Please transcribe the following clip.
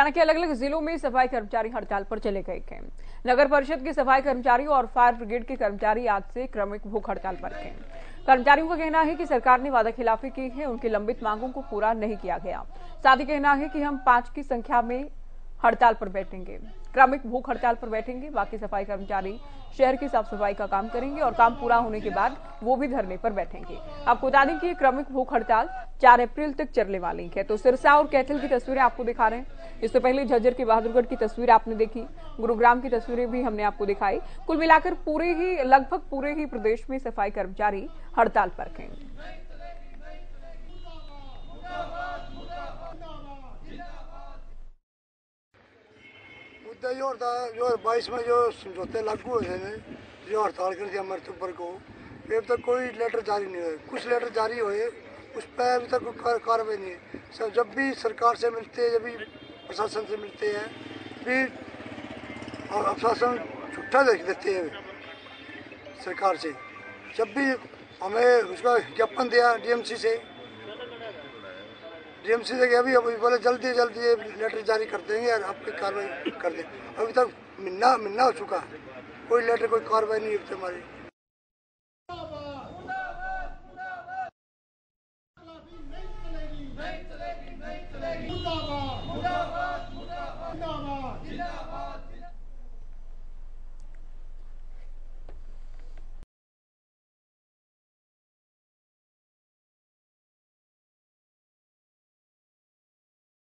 हरियाणा के अलग अलग जिलों में सफाई कर्मचारी हड़ताल पर चले गए थे। नगर परिषद के सफाई कर्मचारी और फायर ब्रिगेड के कर्मचारी आज से क्रमिक भूख हड़ताल पर थे। कर्मचारियों का कहना है कि सरकार ने वादाखिलाफी की है, उनकी लंबित मांगों को पूरा नहीं किया गया। साथ ही कहना है कि हम 5 की संख्या में हड़ताल पर बैठेंगे, क्रमिक भूख हड़ताल पर बैठेंगे। बाकी सफाई कर्मचारी शहर की साफ सफाई का काम करेंगे और काम पूरा होने के बाद वो भी धरने पर बैठेंगे। आपको बता दें कि क्रमिक भूख हड़ताल 4 अप्रैल तक चलने वाली है। तो सिरसा और कैथल की तस्वीरें आपको दिखा रहे हैं। इससे पहले झज्जर के बहादुरगढ़ की तस्वीर आपने देखी, गुरुग्राम की तस्वीरें भी हमने आपको दिखाई। कुल मिलाकर लगभग पूरे ही प्रदेश में सफाई कर्मचारी हड़ताल पर हैं। मुद्दा ये होता है जो 22 में जो समझौते लागू होते हैं, जो हड़ताल कर दिया मर्च पर को, अभी तक कोई लेटर जारी नहीं हुए। कुछ लेटर जारी हुए, उस पर अभी तक कोई कार्रवाई नहीं है। सब जब भी सरकार से मिलते हैं, जब भी प्रशासन से मिलते हैं, फिर प्रशासन छुट्टा देख देते हैं सरकार से। जब भी हमें उसका ज्ञापन दिया डीएमसी से कि अभी बोले जल्दी लेटर जारी कर देंगे और आपकी कार्रवाई कर दें। अभी तक महीना हो चुका, कोई लेटर कोई कार्रवाई नहीं होती हमारी।